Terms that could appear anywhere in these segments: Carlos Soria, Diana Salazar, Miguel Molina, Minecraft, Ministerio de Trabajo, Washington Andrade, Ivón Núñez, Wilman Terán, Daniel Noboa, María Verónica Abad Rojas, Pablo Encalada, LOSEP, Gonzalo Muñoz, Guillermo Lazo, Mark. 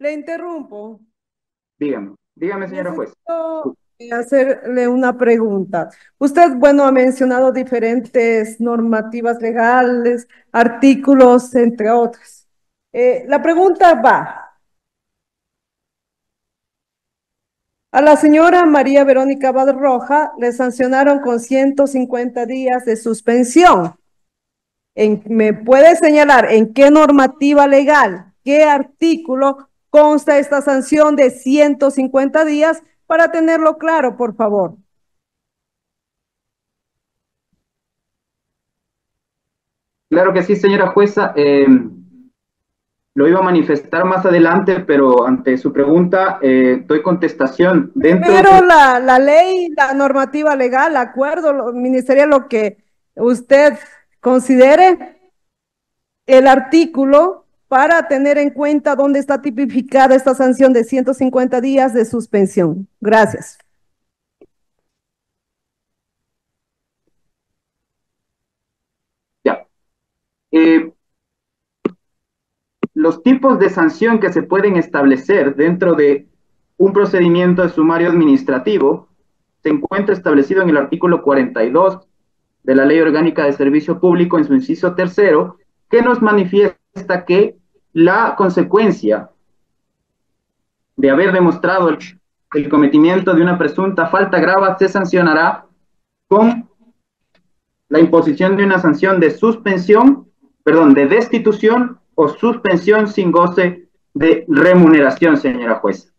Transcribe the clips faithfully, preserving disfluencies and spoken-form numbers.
Le interrumpo. Dígame, dígame, señora juez. Hacerle una pregunta. Usted, bueno, ha mencionado diferentes normativas legales, artículos, entre otras. Eh, la pregunta va a la señora María Verónica Abad Rojas. Le sancionaron con ciento cincuenta días de suspensión. En, ¿me puede señalar en qué normativa legal, qué artículo consta esta sanción de ciento cincuenta días? Para tenerlo claro, por favor. Claro que sí, señora jueza. Eh, lo iba a manifestar más adelante, pero ante su pregunta eh, doy contestación. Dentro pero de... la, la ley, la normativa legal, acuerdo ministerial, lo que usted considere el artículo para tener en cuenta dónde está tipificada esta sanción de ciento cincuenta días de suspensión. Gracias. Ya. Eh, los tipos de sanción que se pueden establecer dentro de un procedimiento de sumario administrativo se encuentra establecido en el artículo cuarenta y dos de la Ley Orgánica de Servicio Público en su inciso tercero, que nos manifiesta que la consecuencia de haber demostrado el, el cometimiento de una presunta falta grave se sancionará con la imposición de una sanción de suspensión, perdón, de destitución o suspensión sin goce de remuneración, señora jueza.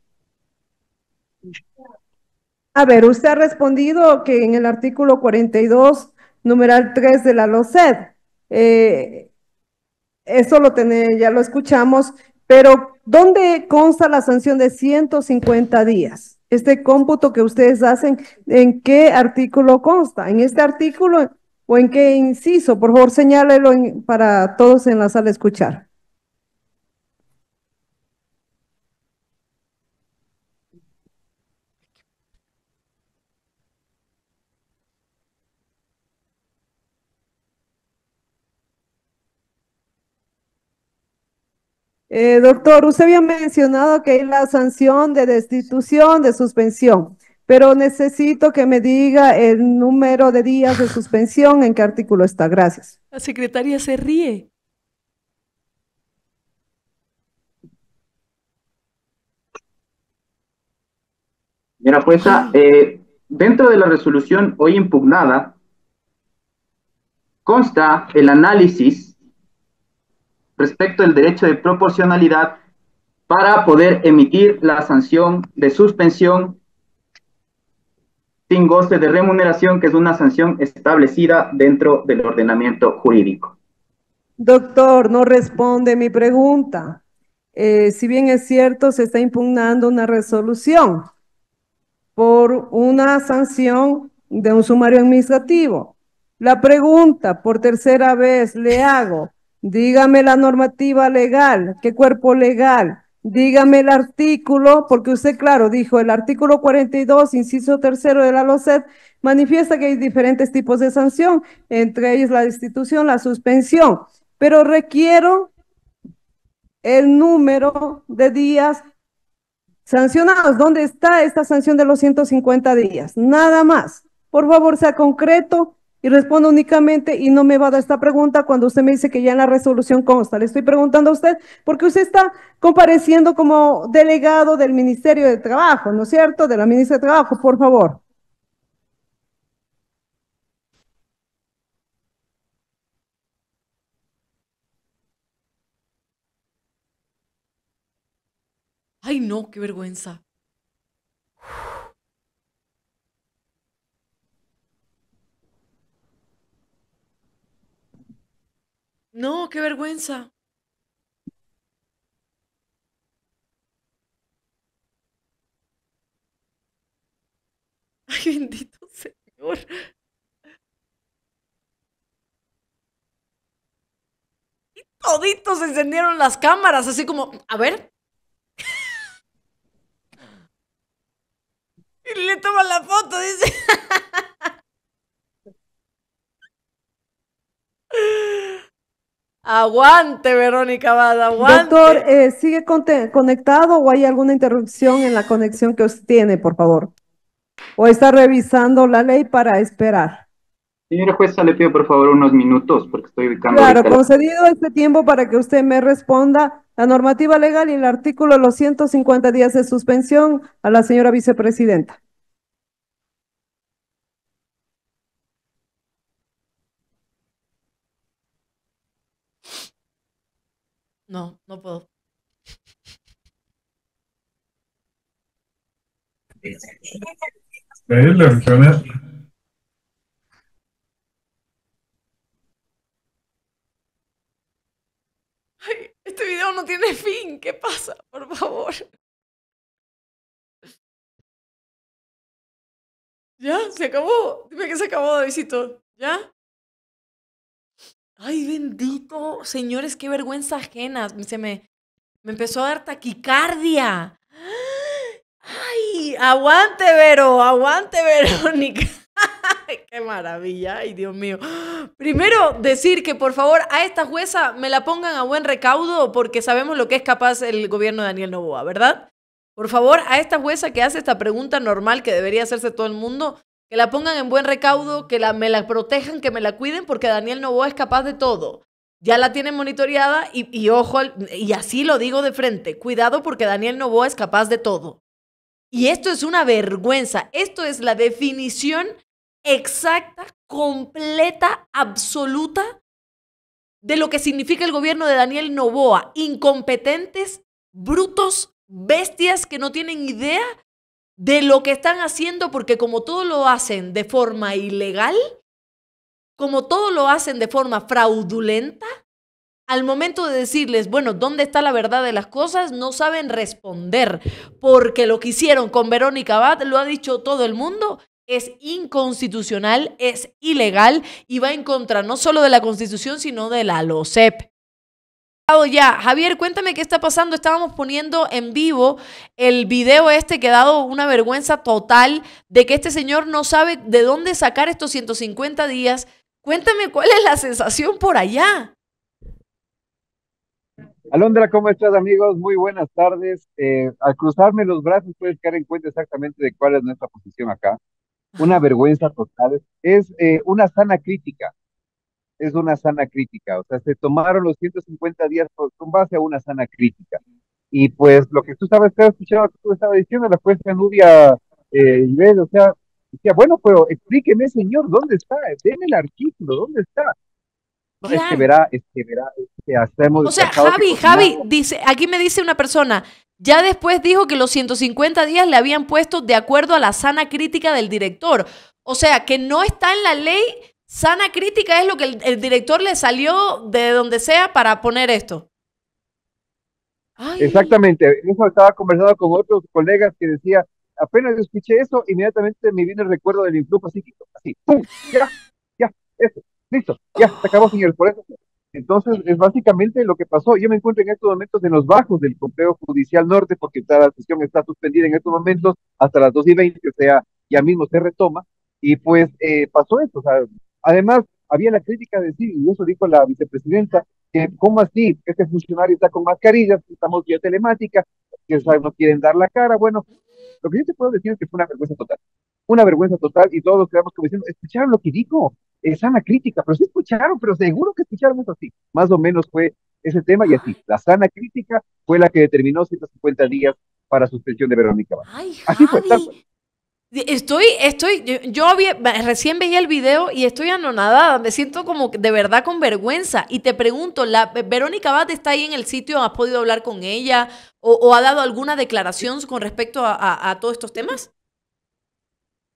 A ver, usted ha respondido que en el artículo cuarenta y dos, numeral tres de la LOSEP, eh, eso lo tenemos, ya lo escuchamos, pero ¿dónde consta la sanción de ciento cincuenta días? Este cómputo que ustedes hacen, ¿en qué artículo consta? ¿En este artículo o en qué inciso? Por favor, señálelo en, para todos en la sala escuchar. Eh, doctor, usted había mencionado que hay la sanción de destitución, de suspensión, pero necesito que me diga el número de días de suspensión, en qué artículo está. Gracias. La secretaria se ríe. Señora jueza, eh, dentro de la resolución hoy impugnada, consta el análisis respecto al derecho de proporcionalidad para poder emitir la sanción de suspensión sin goce de remuneración, que es una sanción establecida dentro del ordenamiento jurídico. Doctor, no responde mi pregunta. Eh, si bien es cierto, se está impugnando una resolución por una sanción de un sumario administrativo. La pregunta, por tercera vez, le hago. Dígame la normativa legal, qué cuerpo legal, dígame el artículo, porque usted, claro, dijo el artículo cuarenta y dos, inciso tercero de la LOSEP, manifiesta que hay diferentes tipos de sanción, entre ellas la destitución, la suspensión, pero requiero el número de días sancionados. ¿Dónde está esta sanción de los ciento cincuenta días? Nada más. Por favor, sea concreto. Y respondo únicamente, y no me va a dar esta pregunta cuando usted me dice que ya en la resolución consta. Le estoy preguntando a usted, porque usted está compareciendo como delegado del Ministerio de Trabajo, ¿no es cierto? De la Ministra de Trabajo, por favor. Ay, no, qué vergüenza. No, qué vergüenza. Ay, bendito Señor. Y toditos se encendieron las cámaras, así como, a ver. Y le toman la foto, dice. Aguante, Verónica Abad, aguante. Doctor, eh, ¿sigue conectado o hay alguna interrupción en la conexión que usted tiene, por favor? ¿O está revisando la ley para esperar? Señora jueza, le pido por favor unos minutos porque estoy ubicando... Claro, concedido este tiempo para que usted me responda la normativa legal y el artículo los ciento cincuenta días de suspensión a la señora vicepresidenta. No, no puedo. Ay, este video no tiene fin. ¿Qué pasa? Por favor. ¿Ya? ¿Se acabó? Dime que se acabó, Davidito. ¿Ya? Ay, bendito. Señores, qué vergüenza ajena. Se me, me empezó a dar taquicardia. Ay, aguante, Vero. Aguante, Verónica. ¡Qué maravilla! ¡Ay, Dios mío! Primero, decir que por favor a esta jueza me la pongan a buen recaudo porque sabemos lo que es capaz el gobierno de Daniel Noboa, ¿verdad? Por favor, a esta jueza que hace esta pregunta normal que debería hacerse todo el mundo, que la pongan en buen recaudo, que la, me la protejan, que me la cuiden porque Daniel Noboa es capaz de todo. Ya la tienen monitoreada y, y ojo, y así lo digo de frente, cuidado porque Daniel Noboa es capaz de todo. Y esto es una vergüenza, esto es la definición exacta, completa, absoluta de lo que significa el gobierno de Daniel Noboa. Incompetentes, brutos, bestias que no tienen idea de lo que están haciendo porque como todo lo hacen de forma ilegal, como todo lo hacen de forma fraudulenta, al momento de decirles, bueno, ¿dónde está la verdad de las cosas? No saben responder porque lo que hicieron con Verónica Abad lo ha dicho todo el mundo. Es inconstitucional, es ilegal y va en contra no solo de la Constitución, sino de la LOSEP. Ya, Javier, cuéntame qué está pasando. Estábamos poniendo en vivo el video este que ha dado una vergüenza total de que este señor no sabe de dónde sacar estos ciento cincuenta días. Cuéntame cuál es la sensación por allá. Alondra, ¿cómo estás, amigos? Muy buenas tardes. Eh, al cruzarme los brazos puedes caer en cuenta exactamente de cuál es nuestra posición acá. Una vergüenza total, es eh, una sana crítica, es una sana crítica, o sea, se tomaron los ciento cincuenta días por, con base a una sana crítica, y pues lo que tú estabas escuchando, tú estabas diciendo, la jueza Nubia, eh, Ibel, o sea, decía, bueno, pero explíqueme, señor, ¿dónde está? Deme el artículo, ¿dónde está? No, claro. Es que verá, es que verá, es que hacemos... O sea, Javi, Javi, dice, aquí me dice una persona, ya después dijo que los ciento cincuenta días le habían puesto de acuerdo a la sana crítica del director. O sea, que no está en la ley, sana crítica es lo que el, el director le salió de donde sea para poner esto. Ay. Exactamente, eso estaba conversando con otros colegas que decía, apenas escuché eso, inmediatamente me viene el recuerdo del influjo psíquico, así, ¡pum! Ya, ya, eso. Listo, ya, se acabó, señores, por eso. Entonces, es básicamente lo que pasó. Yo me encuentro en estos momentos en los bajos del Complejo Judicial Norte, porque la sesión está suspendida en estos momentos hasta las dos y veinte, o sea, ya mismo se retoma, y pues eh, pasó esto. O sea, además, había la crítica de sí, y eso dijo la vicepresidenta, que cómo así, este funcionario está con mascarillas, estamos vía telemática, que ¿sabes? No quieren dar la cara. Bueno, lo que yo te puedo decir es que fue una vergüenza total. Una vergüenza total, y todos los quedamos como diciendo, ¿escucharon lo que dijo? Es sana crítica, pero sí escucharon, pero seguro que escucharon eso así. Más o menos fue ese tema y así. La sana crítica fue la que determinó ciento cincuenta días para suspensión de Verónica Abad. Ay, así Javi, fue. Estoy, estoy, yo, yo había, recién veía el video y estoy anonadada, me siento como de verdad con vergüenza. Y te pregunto, ¿la Verónica Abad está ahí en el sitio? ¿Has podido hablar con ella? ¿O, o ha dado alguna declaración con respecto a, a, a todos estos temas?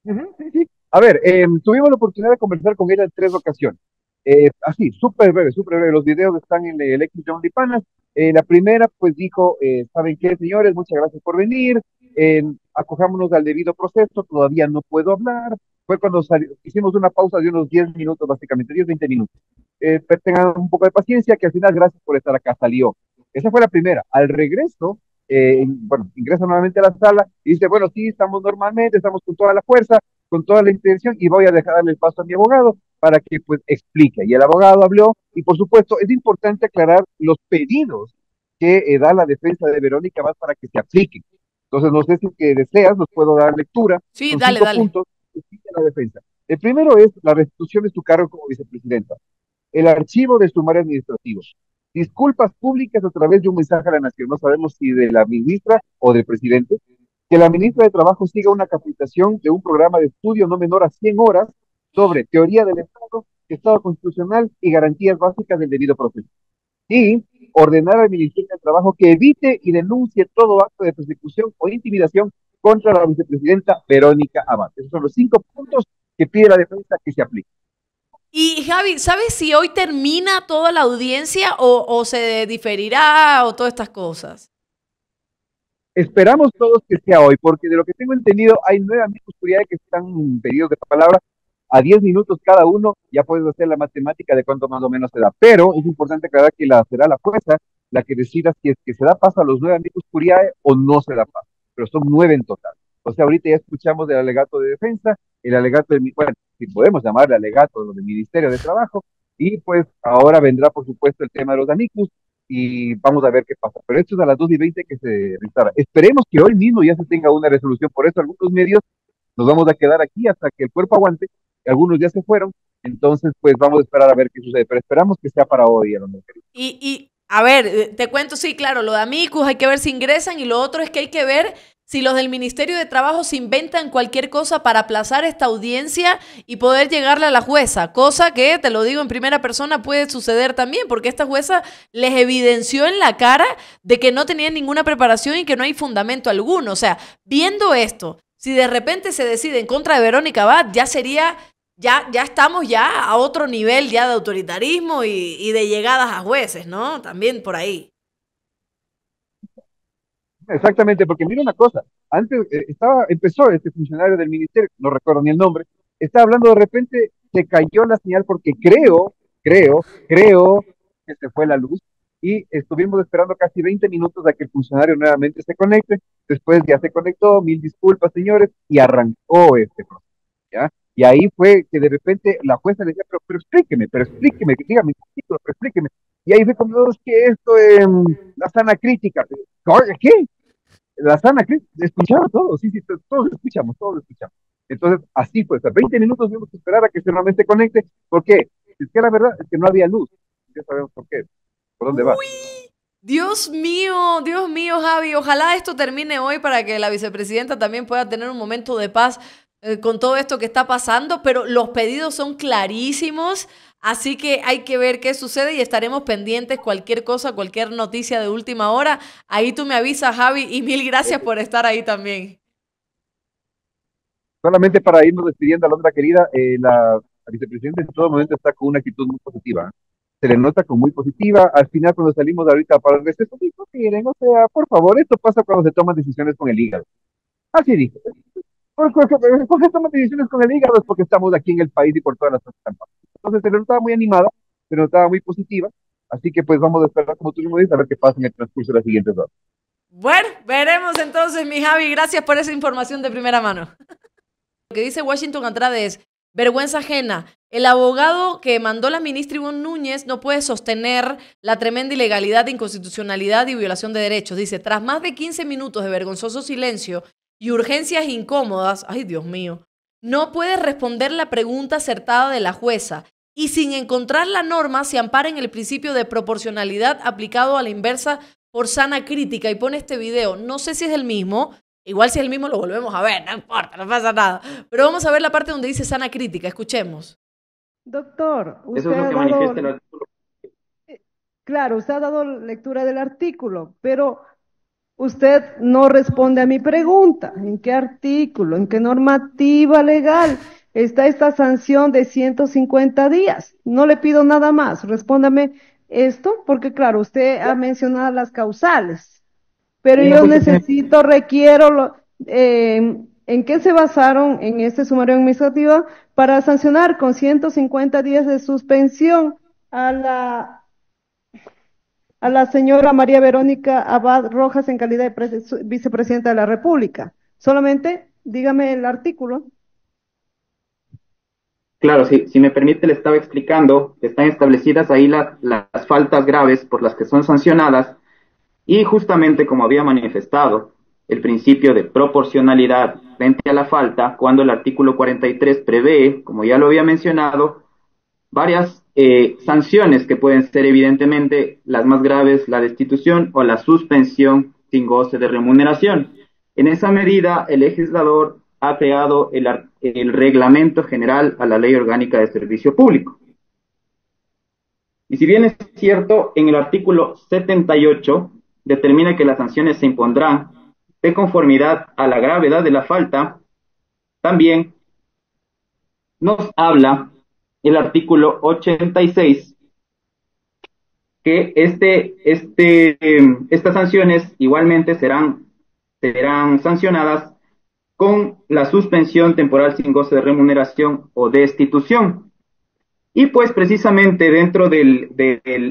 Uh-huh, sí, sí. A ver, eh, tuvimos la oportunidad de conversar con ella en tres ocasiones. Eh, así, súper breve, súper breve. Los videos están en el X John Lipanas. Eh, la primera, pues dijo, eh, ¿saben qué, señores? Muchas gracias por venir. Eh, acojámonos al debido proceso. Todavía no puedo hablar. Fue cuando salió, hicimos una pausa de unos diez minutos, básicamente, diez, veinte minutos. Eh, tengan un poco de paciencia, que al final, gracias por estar acá, salió. Esa fue la primera. Al regreso, eh, bueno, ingresa nuevamente a la sala y dice, bueno, sí, estamos normalmente, estamos con toda la fuerza, con toda la intención, y voy a dejarle el paso a mi abogado para que pues explique. Y el abogado habló, y por supuesto es importante aclarar los pedidos que eh, da la defensa de Verónica Abad para que se apliquen. Entonces, no sé si que deseas, nos puedo dar lectura. Sí, con dale, cinco dale. Puntos que exige la defensa. El primero es la restitución de su cargo como vicepresidenta, el archivo de sumario administrativo, disculpas públicas a través de un mensaje a la nación, no sabemos si de la ministra o del presidente, que la ministra de Trabajo siga una capacitación de un programa de estudio no menor a cien horas sobre teoría del Estado, Estado constitucional y garantías básicas del debido proceso. Y ordenar al Ministerio de Trabajo que evite y denuncie todo acto de persecución o intimidación contra la vicepresidenta Verónica Abad. Esos son los cinco puntos que pide la defensa que se aplique. Y Javi, ¿sabes si hoy termina toda la audiencia o, o se diferirá o todas estas cosas? Esperamos todos que sea hoy, porque de lo que tengo entendido hay nueve amigos jurados que están pedidos de palabra a diez minutos cada uno, ya puedes hacer la matemática de cuánto más o menos se da, pero es importante aclarar que la, será la jueza la que decida si es que se da paso a los nueve amigos curiae o no se da paso, pero son nueve en total. O sea, ahorita ya escuchamos del alegato de defensa, el alegato de, bueno, si podemos llamarle alegato del Ministerio de Trabajo, y pues ahora vendrá por supuesto el tema de los amigos, y vamos a ver qué pasa, pero esto es a las dos y veinte que se realizará. Esperemos que hoy mismo ya se tenga una resolución, por eso algunos medios nos vamos a quedar aquí hasta que el cuerpo aguante. Algunos ya se fueron, entonces pues vamos a esperar a ver qué sucede, pero esperamos que sea para hoy. Y, y a ver, te cuento, sí, claro, lo de amicus hay que ver si ingresan, y lo otro es que hay que ver si los del Ministerio de Trabajo se inventan cualquier cosa para aplazar esta audiencia y poder llegarle a la jueza, cosa que, te lo digo en primera persona, puede suceder también, porque esta jueza les evidenció en la cara de que no tenían ninguna preparación y que no hay fundamento alguno. O sea, viendo esto, si de repente se decide en contra de Verónica Abad, ya sería... Ya, ya estamos ya a otro nivel ya de autoritarismo y, y de llegadas a jueces, ¿no? También por ahí. Exactamente, porque mira una cosa, antes estaba, empezó este funcionario del ministerio, no recuerdo ni el nombre, estaba hablando de repente, se cayó la señal porque creo, creo, creo que se fue la luz y estuvimos esperando casi veinte minutos a que el funcionario nuevamente se conecte, después ya se conectó, mil disculpas señores, y arrancó este proceso, ¿ya? Y ahí fue que de repente la jueza le decía, pero, pero explíqueme, pero explíqueme, dígame, pero explíqueme. Y ahí fue como, es que esto es eh, la sana crítica. ¿Qué? La sana crítica. Escucharon todos, sí, sí, todos escuchamos, todos escuchamos. Entonces, así fue. O sea, veinte minutos tuvimos que esperar a que se nuevamente conecte. ¿Por qué? Es que la verdad es que no había luz. Ya sabemos por qué. ¿Por dónde va? ¡Uy! Dios mío, Dios mío, Javi. Ojalá esto termine hoy para que la vicepresidenta también pueda tener un momento de paz con todo esto que está pasando, pero los pedidos son clarísimos, así que hay que ver qué sucede y estaremos pendientes cualquier cosa, cualquier noticia de última hora. Ahí tú me avisas, Javi, y mil gracias por estar ahí también. Solamente para irnos despidiendo, Alondra querida, eh, la vicepresidenta en todo momento está con una actitud muy positiva. Se le nota como muy positiva. Al final, cuando salimos de ahorita para el receso, dijo, miren, o sea, por favor, esto pasa cuando se toman decisiones con el hígado. Así dijo. ¿Por qué toman decisiones con el hígado? Es porque estamos aquí en el país y por todas las trampas. Entonces se notaba muy animada, se notaba muy positiva, así que pues vamos a esperar, como tú mismo dices, a ver qué pasa en el transcurso de las siguientes horas. Bueno, veremos entonces, mi Javi, gracias por esa información de primera mano. Lo que dice Washington Andrade es, vergüenza ajena, el abogado que mandó la ministra Ivón Núñez no puede sostener la tremenda ilegalidad, inconstitucionalidad y violación de derechos. Dice, tras más de quince minutos de vergonzoso silencio y urgencias incómodas, ay Dios mío, no puede responder la pregunta acertada de la jueza y sin encontrar la norma se ampara en el principio de proporcionalidad aplicado a la inversa por sana crítica y pone este video, no sé si es el mismo, igual si es el mismo lo volvemos a ver, no importa, no pasa nada, pero vamos a ver la parte donde dice sana crítica, escuchemos. Doctor, usted Eso es lo que manifiesta el artículo. Claro, usted ha dado lectura del artículo, pero... usted no responde a mi pregunta, ¿en qué artículo, en qué normativa legal está esta sanción de ciento cincuenta días? No le pido nada más, respóndame esto, porque claro, usted ha mencionado las causales, pero yo necesito, requiero, lo, eh, ¿en qué se basaron en este sumario administrativo para sancionar con ciento cincuenta días de suspensión a la... a la señora María Verónica Abad Rojas en calidad de vicepresidenta de la República? Solamente dígame el artículo. Claro, si, si me permite, le estaba explicando que están establecidas ahí la, la, las faltas graves por las que son sancionadas, y justamente como había manifestado el principio de proporcionalidad frente a la falta, cuando el artículo cuarenta y tres prevé, como ya lo había mencionado, varias eh, sanciones que pueden ser evidentemente las más graves, la destitución o la suspensión sin goce de remuneración. En esa medida, el legislador ha creado el, el Reglamento General a la Ley Orgánica de Servicio Público. Y si bien es cierto, en el artículo setenta y ocho determina que las sanciones se impondrán de conformidad a la gravedad de la falta, también nos habla el artículo ochenta y seis que este, este, eh, estas sanciones igualmente serán, serán sancionadas con la suspensión temporal sin goce de remuneración o destitución. Y pues precisamente dentro del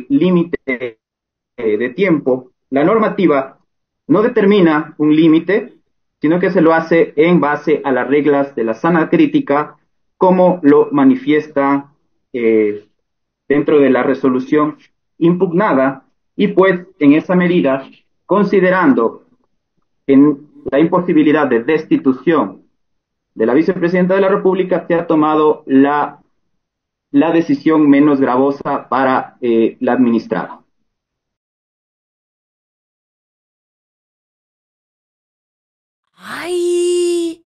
límite de, de tiempo, la normativa no determina un límite, sino que se lo hace en base a las reglas de la sana crítica, como lo manifiesta eh, dentro de la resolución impugnada, y pues en esa medida, considerando en la imposibilidad de destitución de la vicepresidenta de la República, se ha tomado la, la decisión menos gravosa para eh, la administrada. ¡Ay!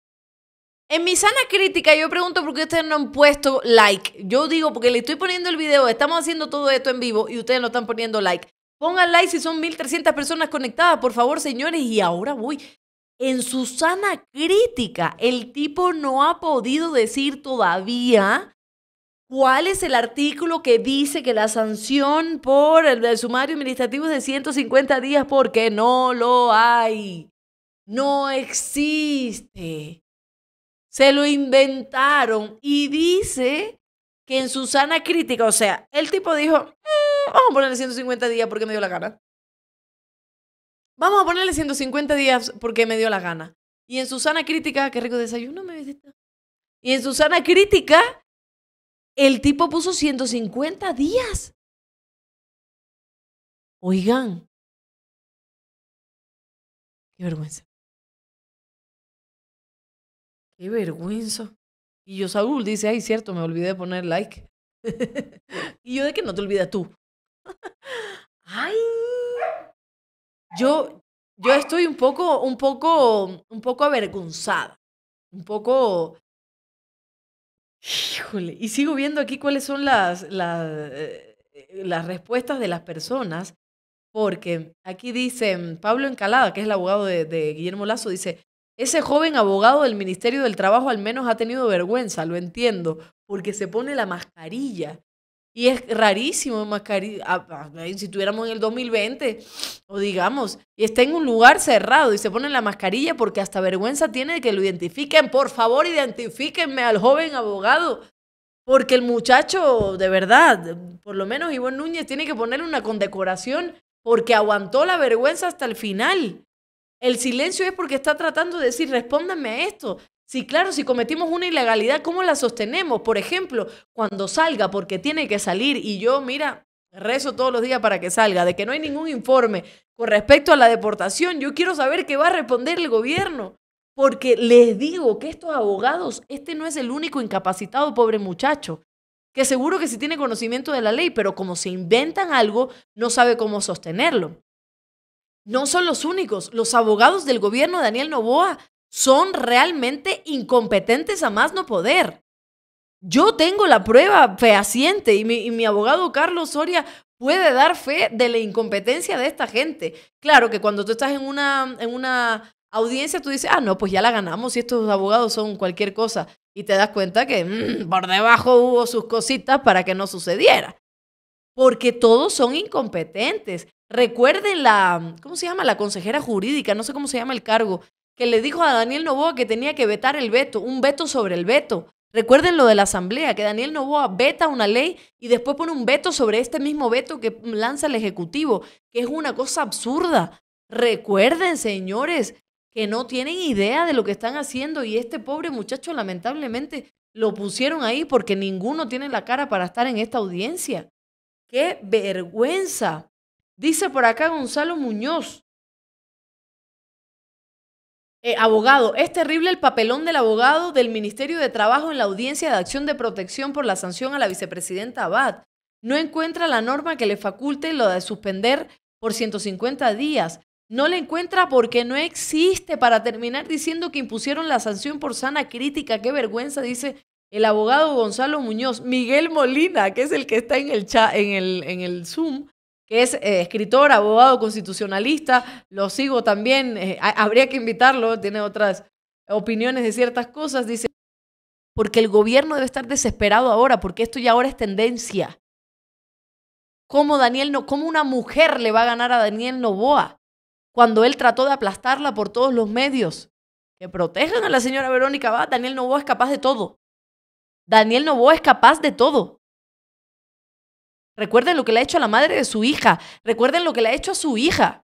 En mi sana crítica yo pregunto por qué ustedes no han puesto like. Yo digo porque le estoy poniendo el video, estamos haciendo todo esto en vivo y ustedes no están poniendo like. Pongan like si son mil trescientas personas conectadas, por favor, señores. Y ahora voy. En su sana crítica, el tipo no ha podido decir todavía cuál es el artículo que dice que la sanción por el sumario administrativo es de ciento cincuenta días, porque no lo hay. No existe. Se lo inventaron. Y dice que en su sana crítica, o sea, el tipo dijo... Eh, vamos a ponerle ciento cincuenta días porque me dio la gana. Vamos a ponerle ciento cincuenta días porque me dio la gana. Y en su sana crítica, qué rico desayuno me visita. Y en su sana crítica, el tipo puso ciento cincuenta días. Oigan. Qué vergüenza. Qué vergüenza. Y yo, Saúl, dice, ay, cierto, me olvidé de poner like. Y yo, de que no te olvidas tú. Ay, yo, yo estoy un poco, un poco, un poco avergonzada, un poco, híjole, y sigo viendo aquí cuáles son las, las, las respuestas de las personas, porque aquí dice Pablo Encalada, que es el abogado de, de Guillermo Lazo, dice, ese joven abogado del Ministerio del Trabajo al menos ha tenido vergüenza, lo entiendo, porque se pone la mascarilla. Y es rarísimo, mascarilla. Si tuviéramos en el dos mil veinte, o digamos, y está en un lugar cerrado y se pone la mascarilla porque hasta vergüenza tiene de que lo identifiquen. Por favor, identifíquenme al joven abogado, porque el muchacho, de verdad, por lo menos Ivón Núñez tiene que ponerle una condecoración porque aguantó la vergüenza hasta el final. El silencio es porque está tratando de decir, respóndanme a esto. Sí, claro, si cometimos una ilegalidad, ¿cómo la sostenemos? Por ejemplo, cuando salga, porque tiene que salir, y yo, mira, rezo todos los días para que salga, de que no hay ningún informe con respecto a la deportación, yo quiero saber qué va a responder el gobierno, porque les digo que estos abogados, este no es el único incapacitado, pobre muchacho, que seguro que sí tiene conocimiento de la ley, pero como se inventan algo, no sabe cómo sostenerlo. No son los únicos, los abogados del gobierno de Daniel Noboa son realmente incompetentes a más no poder. Yo tengo la prueba fehaciente y mi, y mi abogado Carlos Soria puede dar fe de la incompetencia de esta gente. Claro que cuando tú estás en una, en una audiencia tú dices, ah, no, pues ya la ganamos y estos abogados son cualquier cosa. Y te das cuenta que mmm, por debajo hubo sus cositas para que no sucediera. Porque todos son incompetentes. Recuerden la, ¿cómo se llama? La consejera jurídica, no sé cómo se llama el cargo, que le dijo a Daniel Noboa que tenía que vetar el veto, un veto sobre el veto. Recuerden lo de la asamblea, que Daniel Noboa veta una ley y después pone un veto sobre este mismo veto que lanza el Ejecutivo, que es una cosa absurda. Recuerden, señores, que no tienen idea de lo que están haciendo y este pobre muchacho lamentablemente Lo pusieron ahí porque ninguno tiene la cara para estar en esta audiencia. ¡Qué vergüenza! Dice por acá Gonzalo Muñoz. Eh, abogado, es terrible el papelón del abogado del Ministerio de Trabajo en la audiencia de acción de protección por la sanción a la vicepresidenta Abad. No encuentra la norma que le faculte lo de suspender por ciento cincuenta días. No la encuentra porque no existe, para terminar diciendo que impusieron la sanción por sana crítica. Qué vergüenza, dice el abogado Gonzalo Muñoz. Miguel Molina, que es el que está en el, chat, en el, en el Zoom, que es eh, escritor, abogado constitucionalista, lo sigo también, eh, habría que invitarlo, tiene otras opiniones de ciertas cosas, dice, porque el gobierno debe estar desesperado ahora, porque esto ya ahora es tendencia. ¿Cómo, Daniel no, cómo una mujer le va a ganar a Daniel Noboa cuando él trató de aplastarla por todos los medios? Que protejan a la señora Verónica Abad. Daniel Noboa es capaz de todo. Daniel Noboa es capaz de todo. Recuerden lo que le ha hecho a la madre de su hija. Recuerden lo que le ha hecho a su hija.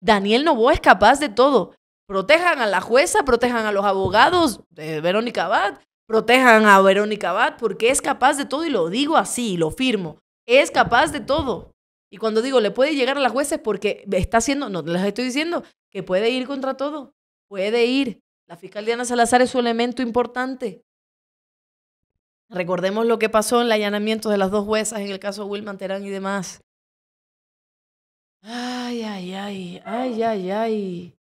Daniel Noboa es capaz de todo. Protejan a la jueza, protejan a los abogados de Verónica Abad, protejan a Verónica Abad porque es capaz de todo, y lo digo así, lo firmo. Es capaz de todo. Y cuando digo le puede llegar a las jueces porque está haciendo, no les estoy diciendo que puede ir contra todo. Puede ir. La fiscal Diana Salazar es su elemento importante. Recordemos lo que pasó en el allanamiento de las dos juezas en el caso de Wilman Terán y demás. Ay, ay, ay, ay, ay, ay.